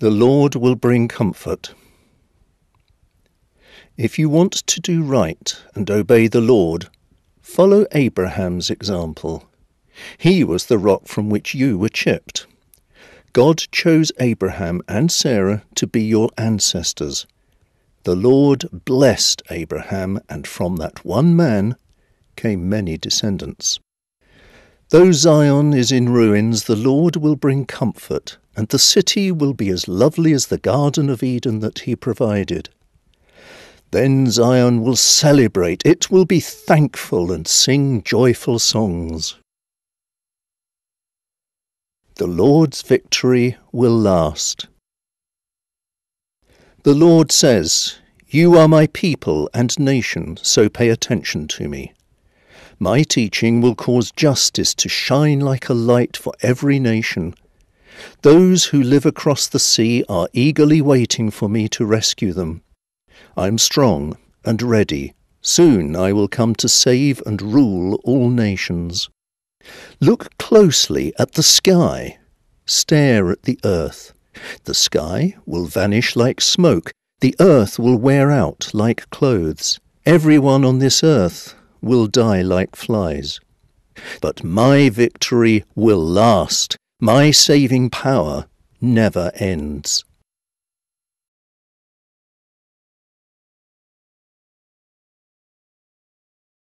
The Lord will bring comfort. If you want to do right and obey the Lord, follow Abraham's example. He was the rock from which you were chipped. God chose Abraham and Sarah to be your ancestors. The Lord blessed Abraham, and from that one man came many descendants. Though Zion is in ruins, the Lord will bring comfort, and the city will be as lovely as the Garden of Eden that he provided. Then Zion will celebrate, it will be thankful and sing joyful songs. The Lord's victory will last. The Lord says, "You are my people and nation, so pay attention to me. My teaching will cause justice to shine like a light for every nation. Those who live across the sea are eagerly waiting for me to rescue them. I am strong and ready. Soon I will come to save and rule all nations. Look closely at the sky. Stare at the earth. The sky will vanish like smoke. The earth will wear out like clothes. Everyone on this earth will die like flies. But my victory will last. My saving power never ends."